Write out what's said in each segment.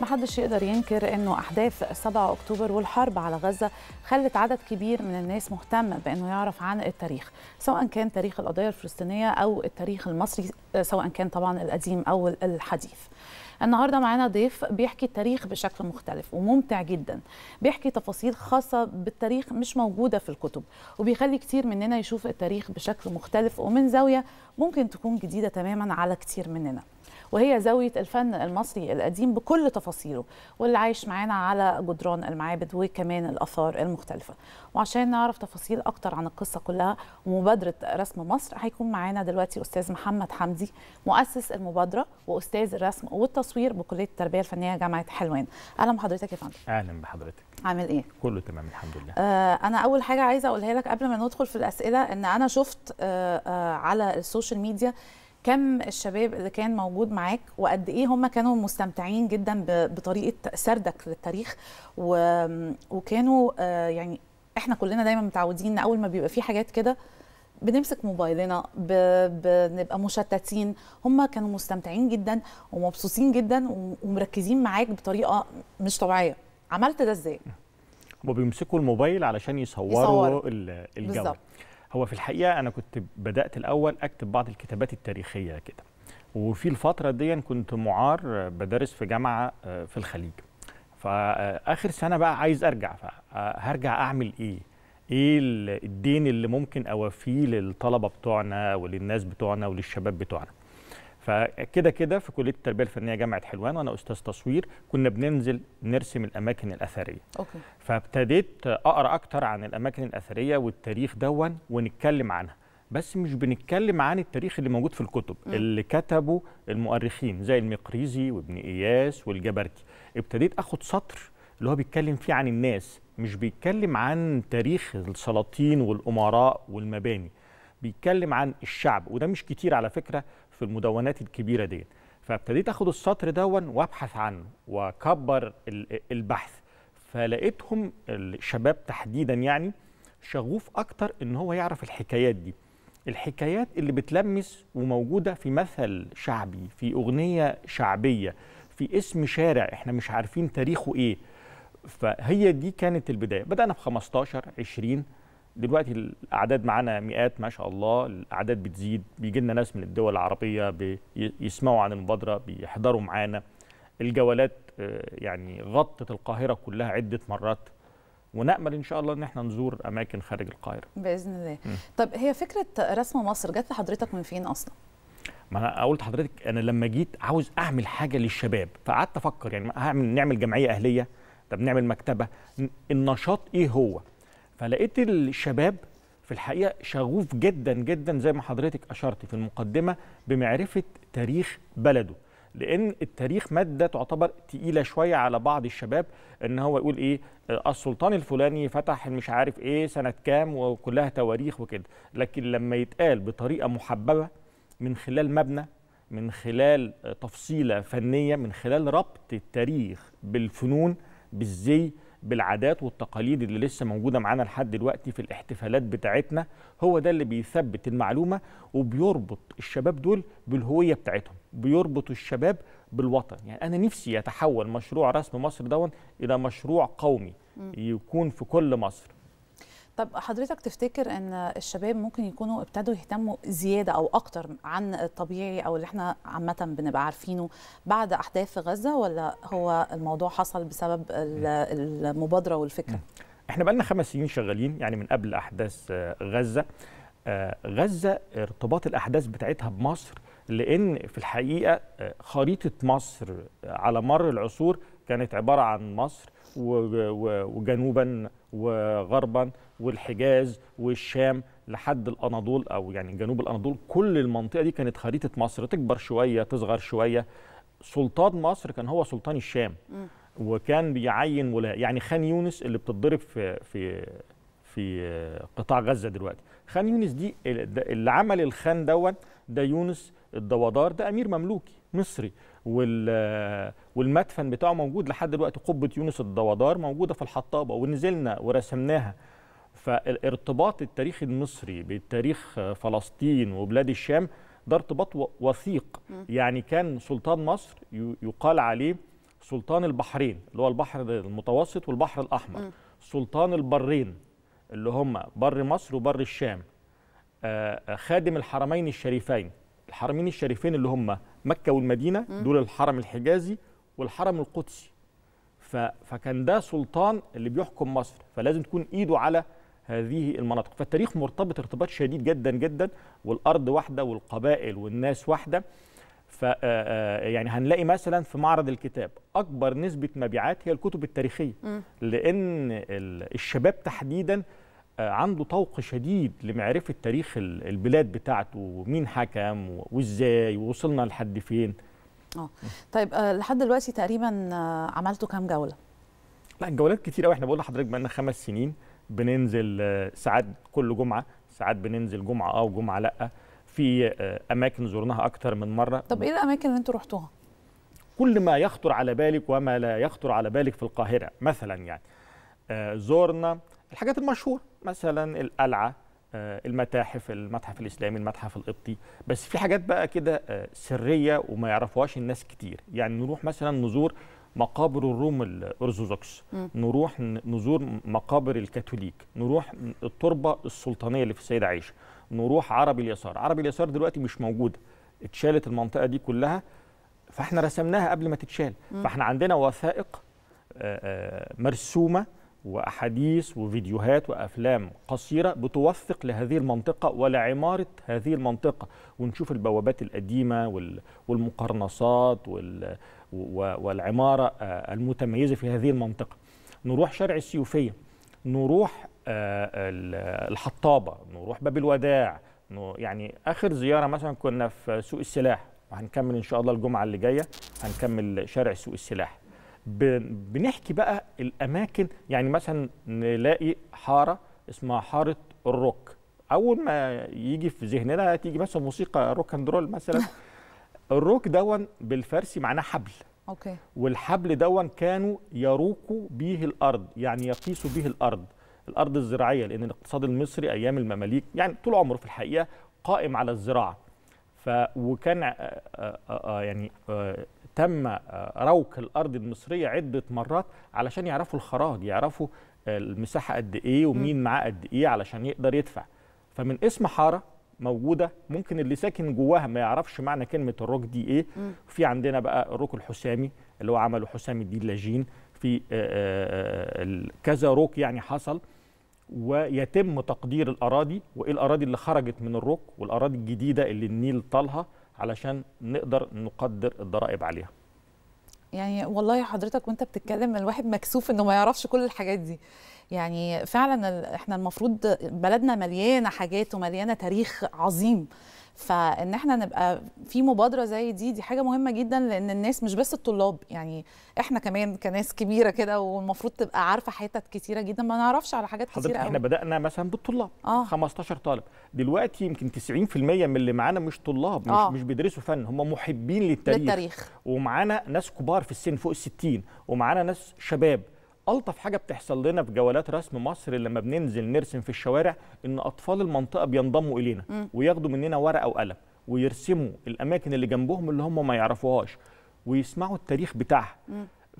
محدش يقدر ينكر انه احداث 7 اكتوبر والحرب على غزة خلت عدد كبير من الناس مهتم بانه يعرف عن التاريخ، سواء كان تاريخ القضية الفلسطينية او التاريخ المصري، سواء كان طبعا القديم او الحديث. النهارده معانا ضيف بيحكي التاريخ بشكل مختلف وممتع جدا، بيحكي تفاصيل خاصه بالتاريخ مش موجوده في الكتب، وبيخلي كتير مننا يشوف التاريخ بشكل مختلف ومن زاويه ممكن تكون جديده تماما على كتير مننا، وهي زاويه الفن المصري القديم بكل تفاصيله واللي عايش معانا على جدران المعابد وكمان الاثار المختلفه. وعشان نعرف تفاصيل اكتر عن القصه كلها ومبادره رسم مصر، هيكون معانا دلوقتي استاذ محمد حمدي، مؤسس المبادره واستاذ الرسم والتصوير بكلية التربية الفنية جامعة حلوان. أهلا بحضرتك يا فندم. أهلا بحضرتك. عامل إيه؟ كله تمام الحمد لله. أنا أول حاجة عايزة أقولها لك قبل ما ندخل في الأسئلة، إن أنا شفت على السوشيال ميديا كم الشباب اللي كان موجود معاك وقد إيه هم كانوا مستمتعين جدا بطريقة سردك للتاريخ، وكانوا يعني إحنا كلنا دايما متعودين إن أول ما بيبقى في حاجات كده بنمسك موبايلنا بنبقى مشتتين، هم كانوا مستمتعين جدا ومبسوطين جدا ومركزين معاك بطريقه مش طبيعيه. عملت ده ازاي؟ هم بيمسكوا الموبايل علشان يصوروا الجو. هو في الحقيقه انا كنت بدات الاول اكتب بعض الكتابات التاريخيه كده، وفي الفتره دي كنت معار بدرس في جامعه في الخليج، فاخر سنه بقى عايز ارجع، فهرجع اعمل ايه؟ ايه الدين اللي ممكن اوفيه للطلبه بتوعنا وللناس بتوعنا وللشباب بتوعنا؟ فكده كده في كليه التربيه الفنيه جامعه حلوان وانا استاذ تصوير كنا بننزل نرسم الاماكن الاثريه. اوكي. فابتديت اقرا اكتر عن الاماكن الاثريه والتاريخ دون ونتكلم عنها، بس مش بنتكلم عن التاريخ اللي موجود في الكتب اللي كتبه المؤرخين زي المقريزي وابن اياس والجبرتي. ابتديت اخد سطر اللي هو بيتكلم فيه عن الناس، مش بيتكلم عن تاريخ السلاطين والأمراء والمباني، بيتكلم عن الشعب، وده مش كتير على فكرة في المدونات الكبيرة دي. فابتديت أخد السطر دون وأبحث عنه وأكبر البحث، فلقيتهم الشباب تحديدا يعني شغوف أكتر إن هو يعرف الحكايات دي، الحكايات اللي بتلمس وموجودة في مثل شعبي، في أغنية شعبية، في اسم شارع إحنا مش عارفين تاريخه إيه. فهي دي كانت البدايه، بدانا ب 15 20 دلوقتي الاعداد معانا مئات ما شاء الله، الاعداد بتزيد، بيجي لنا ناس من الدول العربيه بيسمعوا عن المبادره بيحضروا معانا، الجولات يعني غطت القاهره كلها عده مرات، ونأمل ان شاء الله ان احنا نزور اماكن خارج القاهره باذن الله. طب هي فكره رسم مصر جت لحضرتك من فين اصلا؟ ما انا قلت لحضرتك انا لما جيت عاوز اعمل حاجه للشباب، فقعدت افكر يعني نعمل جمعيه اهليه، طب نعمل مكتبة، النشاط إيه هو؟ فلقيت الشباب في الحقيقة شغوف جدا جدا زي ما حضرتك أشرت في المقدمة بمعرفة تاريخ بلده، لأن التاريخ مادة تعتبر تقيلة شوية على بعض الشباب، إن هو يقول إيه السلطان الفلاني فتح مش عارف إيه سنة كام وكلها تواريخ وكده، لكن لما يتقال بطريقة محببة من خلال مبنى، من خلال تفصيلة فنية، من خلال ربط التاريخ بالفنون بالزي بالعادات والتقاليد اللي لسه موجوده معانا لحد دلوقتي في الاحتفالات بتاعتنا، هو ده اللي بيثبت المعلومه وبيربط الشباب دول بالهويه بتاعتهم، بيربط الشباب بالوطن. يعني انا نفسي يتحول مشروع رسم مصر دون الى مشروع قومي يكون في كل مصر. طب حضرتك تفتكر ان الشباب ممكن يكونوا ابتدوا يهتموا زياده او اكتر عن الطبيعي او اللي احنا عامه بنبقى عارفينه بعد احداث في غزه، ولا هو الموضوع حصل بسبب المبادره والفكره؟ احنا بقالنا 5 سنين شغالين يعني من قبل احداث غزه. غزه ارتباط الاحداث بتاعتها بمصر، لان في الحقيقه خريطه مصر على مر العصور كانت عباره عن مصر وجنوبا وغربا والحجاز والشام لحد الأناضول أو يعني جنوب الأناضول، كل المنطقة دي كانت خريطة مصر، تكبر شوية تصغر شوية. سلطان مصر كان هو سلطان الشام وكان بيعين ولاة، يعني خان يونس اللي بتتضرب في قطاع غزة دلوقتي، خان يونس دي اللي عمل الخان ده يونس الدوادار، ده أمير مملوكي مصري، والمدفن بتاعه موجود لحد دلوقتي، قبة يونس الدوادار موجودة في الحطابة ونزلنا ورسمناها. فالارتباط التاريخي المصري بتاريخ فلسطين وبلاد الشام ده ارتباط وثيق، يعني كان سلطان مصر يقال عليه سلطان البحرين اللي هو البحر المتوسط والبحر الأحمر، سلطان البرين اللي هم بر مصر وبر الشام، خادم الحرمين الشريفين. الحرمين الشريفين اللي هم مكة والمدينة، دول الحرم الحجازي والحرم القدسي. فكان ده سلطان اللي بيحكم مصر، فلازم تكون إيده على هذه المناطق. فالتاريخ مرتبط ارتباط شديد جدا جدا، والأرض واحدة والقبائل والناس واحدة. يعني هنلاقي مثلا في معرض الكتاب أكبر نسبة مبيعات هي الكتب التاريخية، لأن الشباب تحديدا عنده طوق شديد لمعرفة تاريخ البلاد بتاعته، ومين حكم وإزاي ووصلنا لحد فين. طيب لحد دلوقتي تقريبا عملتوا كام جولة؟ لا الجولات كتير قوي، احنا بقول لحضرتك بقالنا 5 سنين بننزل، ساعات كل جمعة، ساعات بننزل جمعة وجمعة لا، في اماكن زرناها اكتر من مره. طب ايه الاماكن اللي انتوا رحتوها؟ كل ما يخطر على بالك وما لا يخطر على بالك في القاهره مثلا. يعني زورنا الحاجات المشهوره، مثلا القلعه، المتاحف، المتحف الاسلامي، المتحف القبطي. بس في حاجات بقى كده سريه وما يعرفوهاش الناس كتير. يعني نروح مثلا نزور مقابر الروم الأرثوذكس، نروح نزور مقابر الكاثوليك، نروح التربة السلطانية اللي في السيدة عائشة، نروح عربي اليسار. عربي اليسار دلوقتي مش موجودة، اتشالت المنطقة دي كلها، فاحنا رسمناها قبل ما تتشال. فاحنا عندنا وثائق مرسومة وأحاديث وفيديوهات وأفلام قصيرة بتوثق لهذه المنطقة ولعمارة هذه المنطقة، ونشوف البوابات القديمة والمقرنصات والعمارة المتميزة في هذه المنطقة. نروح شارع السيوفية، نروح الحطابة، نروح باب الوداع. يعني آخر زيارة مثلا كنا في سوق السلاح، وهنكمل إن شاء الله الجمعة اللي جاية هنكمل شارع سوق السلاح. بنحكي بقى الأماكن، يعني مثلا نلاقي حارة اسمها حارة الروك، أول ما يجي في ذهننا تيجي مثلا موسيقى روك أند رول مثلا. الروك دون بالفارسي معناه حبل، والحبل دون كانوا يروكوا به الأرض، يعني يقيسوا به الأرض الزراعية، لأن الاقتصاد المصري أيام المماليك يعني طول عمره في الحقيقة قائم على الزراعة. وكان يعني تم روك الأرض المصرية عدة مرات علشان يعرفوا الخراج، يعرفوا المساحة قد إيه ومين معاه قد إيه علشان يقدر يدفع. فمن اسم حارة موجودة ممكن اللي ساكن جواها ما يعرفش معنى كلمة الروك دي إيه. في عندنا بقى الروك الحسامي اللي هو عمله حسام الدين لاجين، في كذا روك يعني حصل، ويتم تقدير الأراضي وإيه الأراضي اللي خرجت من الروك والأراضي الجديدة اللي النيل طالها علشان نقدر نقدر الضرائب عليها. يعني والله حضرتك وانت بتتكلم الواحد مكسوف انه ما يعرفش كل الحاجات دي. يعني فعلا احنا المفروض بلدنا مليانه حاجات ومليانه تاريخ عظيم، فان احنا نبقى في مبادره زي دي حاجه مهمه جدا، لان الناس مش بس الطلاب، يعني احنا كمان كناس كبيره كده والمفروض تبقى عارفه حتت كتيره جدا ما نعرفش على حاجات كتيره قوي. احنا بدانا مثلا بالطلاب 15 طالب، دلوقتي يمكن 90% من اللي معانا مش طلاب، مش بيدرسوا فن، هم محبين للتاريخ. ومعانا ناس كبار في السن فوق ال60، ومعانا ناس شباب. ألطف حاجة بتحصل لنا في جولات رسم مصر لما بننزل نرسم في الشوارع، إن أطفال المنطقة بينضموا إلينا وياخدوا مننا ورقة وقلم ويرسموا الأماكن اللي جنبهم اللي هم ما يعرفوهاش ويسمعوا التاريخ بتاعها،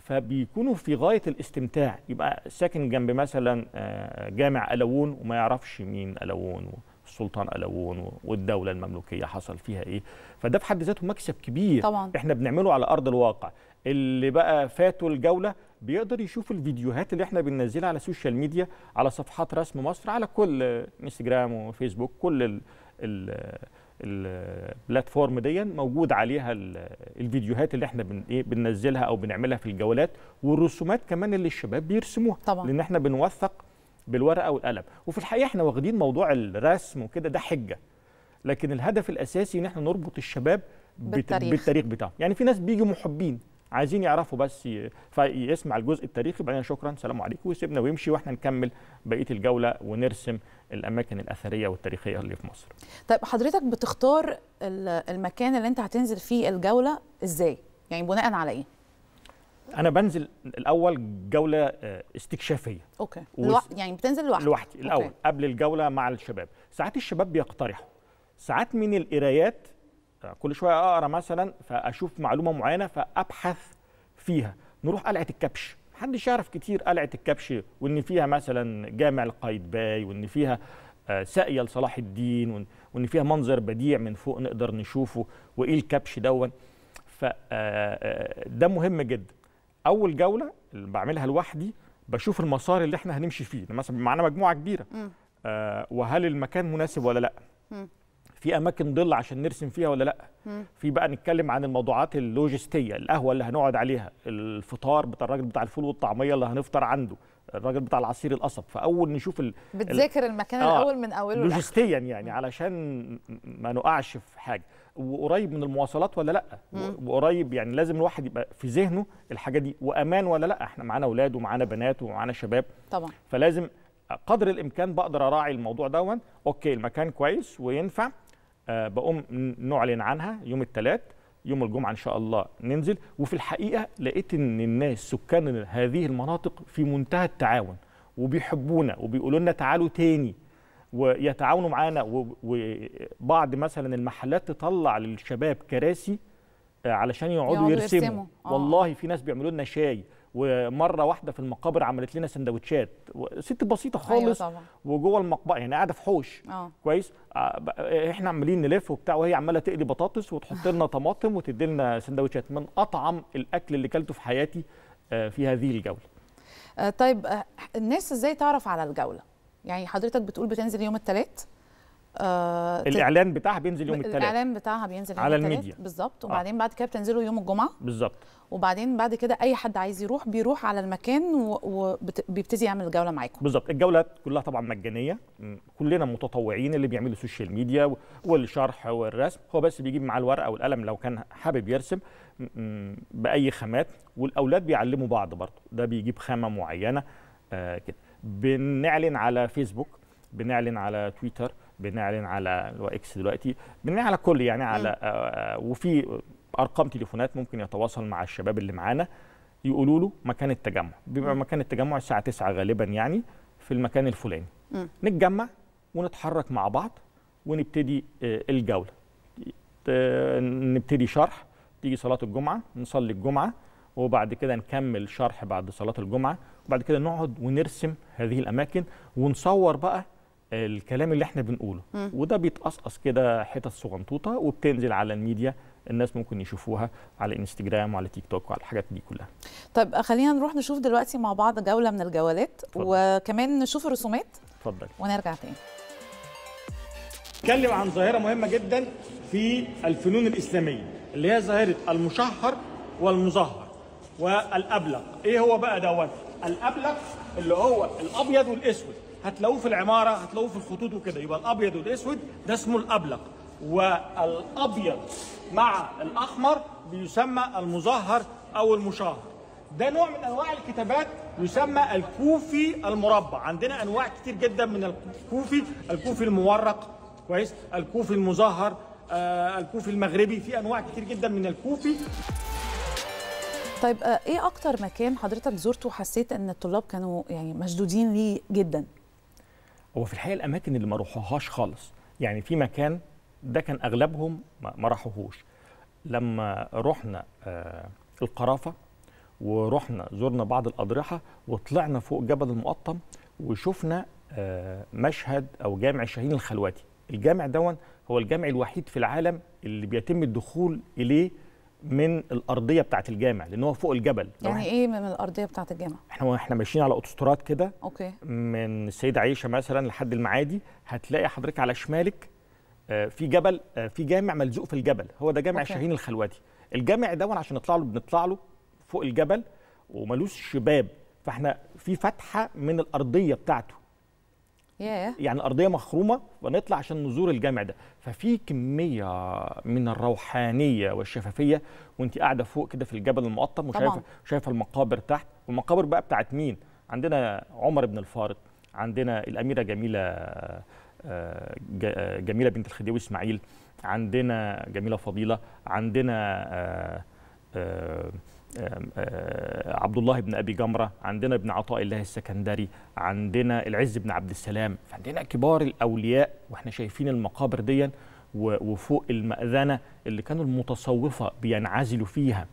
فبيكونوا في غاية الاستمتاع. يبقى ساكن جنب مثلا جامع ألوون وما يعرفش مين ألوون والسلطان ألوون والدولة المملوكية حصل فيها إيه، فده في حد ذاته مكسب كبير طبعا. إحنا بنعمله على أرض الواقع. اللي بقى فاتوا الجولة بيقدر يشوف الفيديوهات اللي احنا بننزلها على السوشيال ميديا، على صفحات رسم مصر، على كل انستجرام وفيسبوك، كل البلاتفورم دي موجود عليها الفيديوهات اللي احنا بننزلها او بنعملها في الجولات، والرسومات كمان اللي الشباب بيرسموها طبعا، لان احنا بنوثق بالورقه والقلم. وفي الحقيقه احنا واخدين موضوع الرسم وكده ده حجه، لكن الهدف الاساسي ان احنا نربط الشباب بالتاريخ بتاعه. يعني في ناس بيجوا محبين عايزين يعرفوا بس، فيسمع الجزء التاريخي بعدين شكرا سلام عليكم ويسيبنا ويمشي، واحنا نكمل بقيه الجوله ونرسم الاماكن الاثريه والتاريخيه اللي في مصر. طيب حضرتك بتختار المكان اللي انت هتنزل فيه الجوله ازاي؟ يعني بناء على ايه؟ انا بنزل الاول جوله استكشافيه. يعني بتنزل لوحدي الاول قبل الجوله مع الشباب. ساعات الشباب بيقترحوا، ساعات من القرايات كل شويه اقرا مثلا فاشوف معلومه معينه فابحث فيها، نروح قلعة الكبش. محدش يعرف كتير قلعة الكبش، وإن فيها مثلا جامع القايتباي، وإن فيها ساقية لصلاح الدين، وإن فيها منظر بديع من فوق نقدر نشوفه، وإيه الكبش دون. فده مهم جدا. أول جولة اللي بعملها لوحدي بشوف المسار اللي احنا هنمشي فيه، مثلا معانا مجموعة كبيرة وهل المكان مناسب ولا لأ؟ في أماكن ضل عشان نرسم فيها ولا لأ؟ في بقى نتكلم عن الموضوعات اللوجستية، القهوة اللي هنقعد عليها، الفطار بتاع الراجل بتاع الفول والطعمية اللي هنفطر عنده، الراجل بتاع العصير القصب. فأول نشوف بتذاكر المكان الأول من أوله لوجستيا، يعني علشان ما نقعش في حاجة. وقريب من المواصلات ولا لأ؟ وقريب، يعني لازم الواحد يبقى في ذهنه الحاجة دي. وأمان ولا لأ؟ احنا معانا أولاد ومعانا بنات ومعانا شباب طبعا، فلازم قدر الإمكان بقدر أراعي الموضوع دون. أوكي المكان كويس وينفع، بقوم نعلن عنها يوم الثلاث، يوم الجمعة إن شاء الله ننزل. وفي الحقيقة لقيت إن الناس سكان هذه المناطق في منتهى التعاون، وبيحبونا وبيقولوا لنا تعالوا تاني ويتعاونوا معانا. وبعض مثلا المحلات تطلع للشباب كراسي علشان يقعدوا يرسموا. والله في ناس بيعملوا لنا شاي، ومره واحده في المقابر عملت لنا سندوتشات، ست بسيطه خالص. أيوة وجوه المقبره، يعني قاعده في حوش كويس، احنا عمالين نلف وبتاع، وهي عماله تقلي بطاطس وتحط لنا طماطم وتدي لنا سندوتشات. من اطعم الاكل اللي كلته في حياتي في هذه الجوله. طيب الناس ازاي تعرف على الجوله؟ يعني حضرتك بتقول بتنزل يوم الثلاث، الاعلان بتاعها بينزل يوم الثلاث، الاعلان بتاعها بينزل على الميديا بالظبط. وبعدين بعد كده بتنزلوا يوم الجمعه بالظبط، وبعدين بعد كده اي حد عايز يروح بيروح على المكان وبيبتدي يعمل جوله معاكم بالظبط. الجولات كلها طبعا مجانيه، كلنا متطوعين، اللي بيعملوا السوشيال ميديا والشرح والرسم، هو بس بيجيب معاه الورقه والقلم لو كان حابب يرسم باي خامات. والاولاد بيعلموا بعض برضه، ده بيجيب خامه معينه كده. بنعلن على فيسبوك، بنعلن على تويتر، بنعلن على اكس دلوقتي، بنعلن على كل يعني على وفي ارقام تليفونات ممكن يتواصل مع الشباب اللي معانا يقولوا له مكان التجمع. بيبقى مكان التجمع الساعه 9 غالبا، يعني في المكان الفلاني نتجمع ونتحرك مع بعض ونبتدي الجوله. نبتدي شرح، تيجي صلاه الجمعه نصلي الجمعه، وبعد كده نكمل شرح بعد صلاه الجمعه، وبعد كده نقعد ونرسم هذه الاماكن ونصور بقى الكلام اللي احنا بنقوله. وده بيتقصقص كده حتت صغنطوطه وبتنزل على الميديا، الناس ممكن يشوفوها على انستجرام وعلى تيك توك وعلى الحاجات دي كلها. طيب خلينا نروح نشوف دلوقتي مع بعض جوله من الجولات، وكمان نشوف الرسومات. اتفضل. ونرجع تاني نتكلم عن ظاهره مهمه جدا في الفنون الاسلاميه، اللي هي ظاهره المشهر والمظهر والابلق. ايه هو بقى دوت؟ الابلق اللي هو الابيض والاسود، هتلاقوه في العماره، هتلاقوه في الخطوط وكده. يبقى الابيض والاسود ده اسمه الابلق، والابيض مع الاحمر بيسمى المظهر او المشهر. ده نوع من انواع الكتابات يسمى الكوفي المربع. عندنا انواع كتير جدا من الكوفي، الكوفي المورق كويس، الكوفي المظهر، الكوفي المغربي، في انواع كتير جدا من الكوفي. طيب ايه اكتر مكان حضرتك زرته وحسيت ان الطلاب كانوا يعني مشدودين ليه جدا؟ هو في الحقيقه الاماكن اللي ما روحوهاش خالص، يعني في مكان ده كان اغلبهم ما راحوهوش. لما رحنا القرافه، ورحنا زرنا بعض الاضرحه، وطلعنا فوق جبل المقطم، وشفنا مشهد او جامع شاهين الخلوتي. الجامع دون هو الجامع الوحيد في العالم اللي بيتم الدخول اليه من الارضيه بتاعه الجامع، لان هو فوق الجبل. يعني ايه من الارضيه بتاعه الجامع؟ احنا ماشيين على اوتوستراد كده، اوكي، من السيده عائشه مثلا لحد المعادي، هتلاقي حضرتك على شمالك في جبل، في جامع ملزوق في الجبل، هو ده جامع شاهين الخلوتي. الجامع دون عشان نطلع له بنطلع له فوق الجبل، وملوش شباب، فاحنا في فتحه من الارضيه بتاعته. يعني الارضيه مخرومه، ونطلع عشان نزور الجامع ده. ففي كميه من الروحانيه والشفافيه وانت قاعده فوق كده في الجبل المقطم، وشايفه المقابر تحت. والمقابر بقى بتاعت مين؟ عندنا عمر بن الفارض، عندنا الاميره جميله بنت الخديوي اسماعيل، عندنا جميله فضيله، عندنا عبد الله بن أبي جمرة، عندنا ابن عطاء الله السكندري، عندنا العز بن عبد السلام. فعندنا كبار الأولياء، وإحنا شايفين المقابر دي، وفوق المأذنة اللي كانوا المتصوفة بينعزلوا فيها،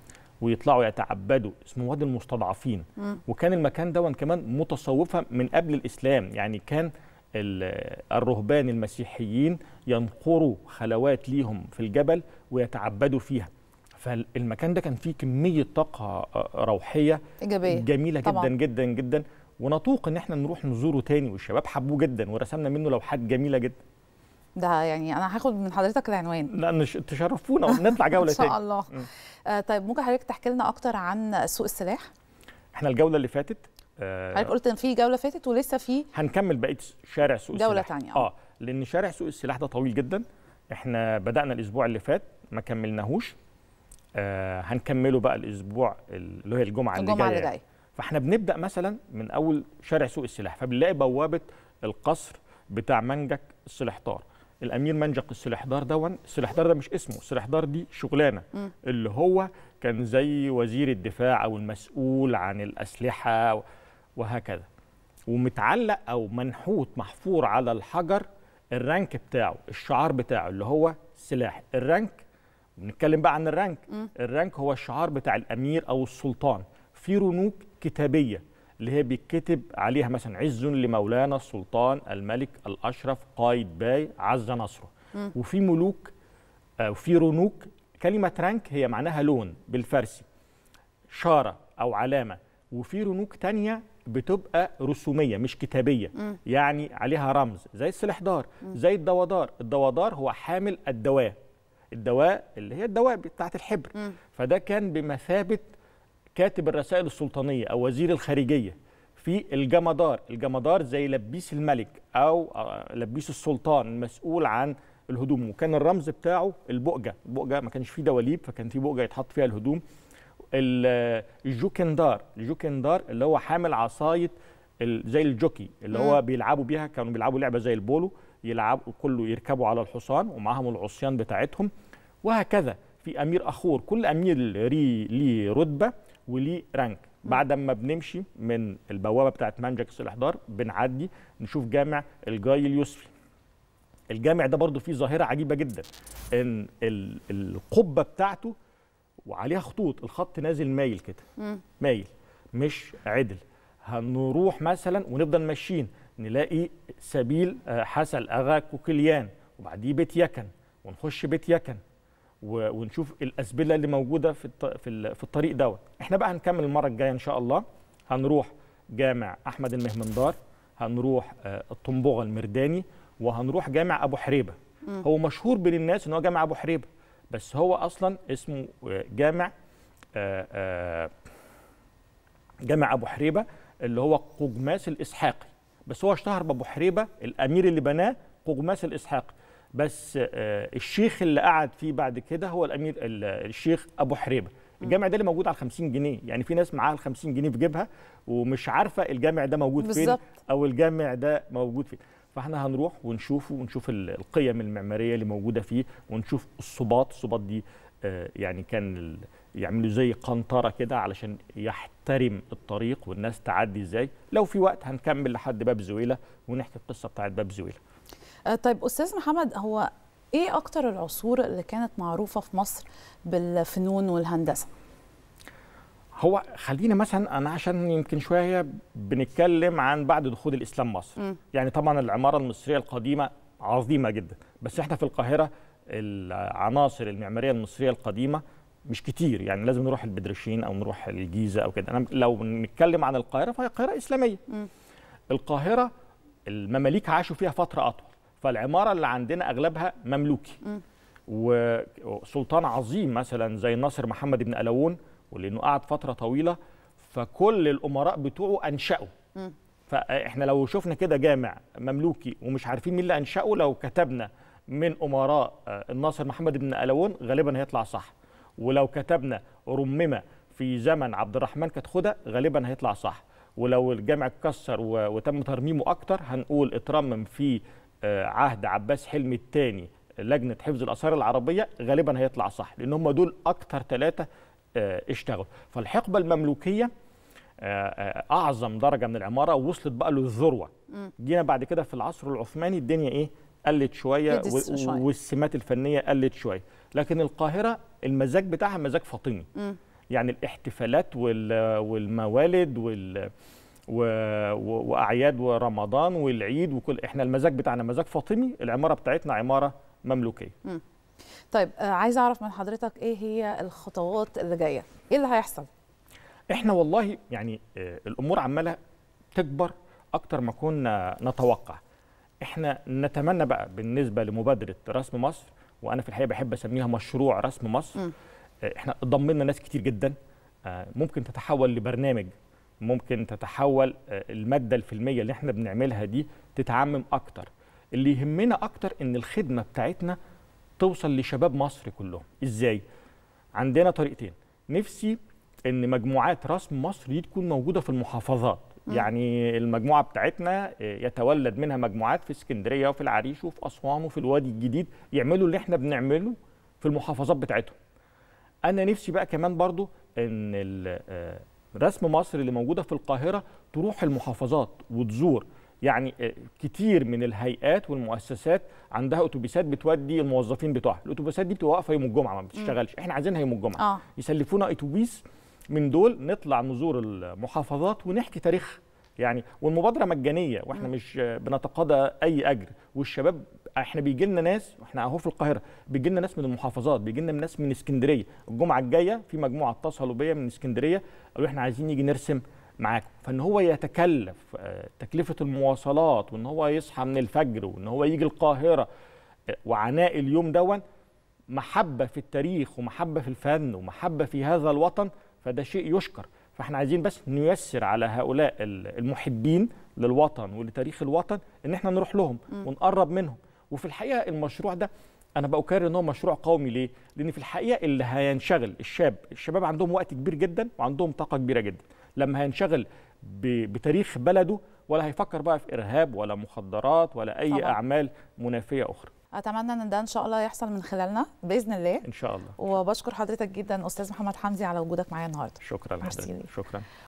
ويطلعوا يتعبدوا، اسمه وادي المستضعفين. وكان المكان ده كمان متصوفة من قبل الإسلام، يعني كان الرهبان المسيحيين ينقروا خلوات ليهم في الجبل ويتعبدوا فيها. فالمكان ده كان فيه كمية طاقة روحية إيجابية جميلة طبعاً. جدا جدا جدا، ونطوق ان احنا نروح نزوره تاني، والشباب حبوه جدا ورسمنا منه لوحات جميلة جدا. ده يعني انا هاخد من حضرتك العنوان، لان تشرفونا ونطلع جوله تاني ان شاء الله. طيب ممكن حضرتك تحكي لنا اكتر عن سوق السلاح؟ احنا الجوله اللي فاتت حضرتك قلت ان في جوله فاتت ولسه في، هنكمل بقيه شارع سوق السلاح جوله ثانيه. لان شارع سوق السلاح ده طويل جدا، احنا بدانا الاسبوع اللي فات ما كملناهوش، هنكمله بقى الاسبوع اللي هي الجمعه اللي جايه. فاحنا بنبدا مثلا من اول شارع سوق السلاح، فبنلاقي بوابه القصر بتاع منجك السلحطار، الامير منجك السلحطار. السلحطار ده مش اسمه، السلحطار دي شغلانه، اللي هو كان زي وزير الدفاع او المسؤول عن الاسلحه وهكذا. ومتعلق او منحوت محفور على الحجر الرانك بتاعه، الشعار بتاعه اللي هو سلاح. الرانك بنتكلم بقى عن الرانك، الرانك هو الشعار بتاع الامير او السلطان. في رنوك كتابيه اللي هي بيتكتب عليها مثلا عز لمولانا السلطان الملك الاشرف قايتباي عز نصره. وفي ملوك وفي رنوك، كلمه رانك هي معناها لون بالفارسي، شاره او علامه. وفي رنوك ثانيه بتبقى رسوميه مش كتابيه، يعني عليها رمز زي السلحدار، زي الدوادار. الدوادار هو حامل الدواء، الدواء اللي هي الدواء بتاعه الحبر. فده كان بمثابه كاتب الرسائل السلطانية أو وزير الخارجية. في الجمدار، الجمدار زي لبيس الملك أو لبيس السلطان المسؤول عن الهدوم، وكان الرمز بتاعه البؤجة. البؤجة ما كانش فيه دواليب، فكان فيه بؤجة يتحط فيها الهدوم. الجوكندار، الجوكندار اللي هو حامل عصاية زي الجوكي اللي هو بيلعبوا بيها، كانوا بيلعبوا لعبة زي البولو، يلعبوا كله يركبوا على الحصان ومعهم العصيان بتاعتهم وهكذا. في أمير أخور، كل أمير ليه رتبة وليه رانك. بعد ما بنمشي من البوابه بتاعت منجك السلحدار بنعدي نشوف جامع الجاي اليوسفي. الجامع ده برضو فيه ظاهره عجيبه جدا، ان القبه بتاعته وعليها خطوط، الخط نازل مايل كده، مايل مش عدل. هنروح مثلا ونفضل ماشيين نلاقي سبيل حسن أغاك وكليان، وبعديه بيت يكن، ونخش بيت يكن ونشوف الأسبلة اللي موجودة في الطريق دوت. احنا بقى هنكمل المرة الجاية إن شاء الله، هنروح جامع أحمد المهمندار، هنروح الطنبغة المرداني، وهنروح جامع أبو حريبة. هو مشهور بين الناس إن هو جامع أبو حريبة، بس هو أصلا اسمه جامع أبو حريبة اللي هو قجماس الإسحاقي، بس هو اشتهر بأبو حريبة. الأمير اللي بناه قجماس الإسحاقي، بس الشيخ اللي قعد فيه بعد كده هو الامير الشيخ ابو حريبه. الجامع ده اللي موجود على 50 جنيه، يعني في ناس معاها ال 50 جنيه في جيبها ومش عارفه الجامع ده موجود بالزبط فين، او الجامع ده موجود فين. فاحنا هنروح ونشوفه، ونشوف القيم المعماريه اللي موجوده فيه، ونشوف الصباط. الصباط دي يعني كان يعملوا زي قنطره كده علشان يحترم الطريق والناس تعدي ازاي. لو في وقت هنكمل لحد باب زويله ونحكي القصه بتاعت باب زويله. طيب أستاذ محمد، هو إيه أكتر العصور اللي كانت معروفة في مصر بالفنون والهندسة؟ هو خلينا مثلا، أنا عشان يمكن شوية بنتكلم عن بعد دخول الإسلام مصر، يعني طبعا العمارة المصرية القديمة عظيمة جدا، بس إحنا في القاهرة العناصر المعمارية المصرية القديمة مش كتير، يعني لازم نروح البدرشين أو نروح الجيزة أو كده. أنا لو بنتكلم عن القاهرة فهي قاهرة إسلامية. القاهرة المماليك عاشوا فيها فترة أطول، فالعمارة اللي عندنا أغلبها مملوكي. وسلطان عظيم مثلا زي الناصر محمد بن ألوون، ولأنه قعد فترة طويلة فكل الأمراء بتوعه أنشأوا. فإحنا لو شفنا كده جامع مملوكي ومش عارفين مين اللي أنشأه، لو كتبنا من أمراء الناصر محمد بن ألوون غالبا هيطلع صح، ولو كتبنا رممة في زمن عبد الرحمن كتخدا غالبا هيطلع صح، ولو الجامع اتكسر وتم ترميمه أكتر هنقول اترمم في عهد عباس حلمي الثاني لجنة حفظ الآثار العربية غالبا هيطلع صح، لأن هم دول أكتر ثلاثة اشتغلوا. فالحقبة المملوكية أعظم درجة من العمارة، ووصلت بقى للذروة. جينا بعد كده في العصر العثماني الدنيا إيه؟ قلت شوية والسمات الفنية قلت شوية، لكن القاهرة المزاج بتاعها مزاج فاطمي. يعني الاحتفالات والموالد واعياد ورمضان والعيد وكل. احنا المزاج بتاعنا مزاج فاطمي، العماره بتاعتنا عماره مملوكيه. طيب عايز اعرف من حضرتك ايه هي الخطوات اللي جايه؟ ايه اللي هيحصل؟ احنا والله يعني الامور عماله تكبر اكتر ما كنا نتوقع. احنا نتمنى بقى بالنسبه لمبادره رسم مصر، وانا في الحقيقه بحب اسميها مشروع رسم مصر. احنا ضمنا ناس كتير جدا، ممكن تتحول لبرنامج، ممكن تتحول المادة الفيلمية اللي احنا بنعملها دي تتعمم أكتر. اللي يهمنا أكتر إن الخدمة بتاعتنا توصل لشباب مصر كلهم. إزاي؟ عندنا طريقتين. نفسي إن مجموعات رسم مصر دي تكون موجودة في المحافظات. يعني المجموعة بتاعتنا يتولد منها مجموعات في اسكندرية وفي العريش وفي أسوان وفي الوادي الجديد، يعملوا اللي احنا بنعمله في المحافظات بتاعتهم. أنا نفسي بقى كمان برضو إن رسم مصر اللي موجودة في القاهرة تروح المحافظات وتزور. يعني كتير من الهيئات والمؤسسات عندها أتوبيسات بتودي الموظفين بتوعها، الأتوبيسات دي بتبقى واقفة يوم الجمعة ما بتشتغلش، احنا عايزينها يوم الجمعة. يسلفونا أتوبيس من دول نطلع نزور المحافظات ونحكي تاريخها يعني. والمبادرة مجانية واحنا مش بنتقاضى أي أجر. والشباب احنا بيجي لنا ناس، واحنا اهو في القاهره بيجي لنا ناس من المحافظات، بيجي لنا ناس من اسكندريه. الجمعه الجايه في مجموعه اتصلوا بيا من اسكندريه قالوا احنا عايزين نيجي نرسم معاكم. فان هو يتكلف تكلفه المواصلات، وان هو يصحى من الفجر، وان هو يجي القاهره، وعناء اليوم دون محبه في التاريخ ومحبه في الفن ومحبه في هذا الوطن، فده شيء يشكر. فاحنا عايزين بس نيسر على هؤلاء المحبين للوطن ولتاريخ الوطن ان احنا نروح لهم ونقرب منهم. وفي الحقيقه المشروع ده انا بأكرر ان هو مشروع قومي. ليه؟ لان في الحقيقه اللي هينشغل الشباب عندهم وقت كبير جدا وعندهم طاقه كبيره جدا. لما هينشغل بتاريخ بلده ولا هيفكر بقى في ارهاب ولا مخدرات ولا اي طبعا اعمال منافيه اخرى. اتمنى ان ده ان شاء الله يحصل من خلالنا باذن الله. ان شاء الله. وبشكر حضرتك جدا استاذ محمد حمدي على وجودك معايا النهارده. شكرا لحضرتك. شكرا.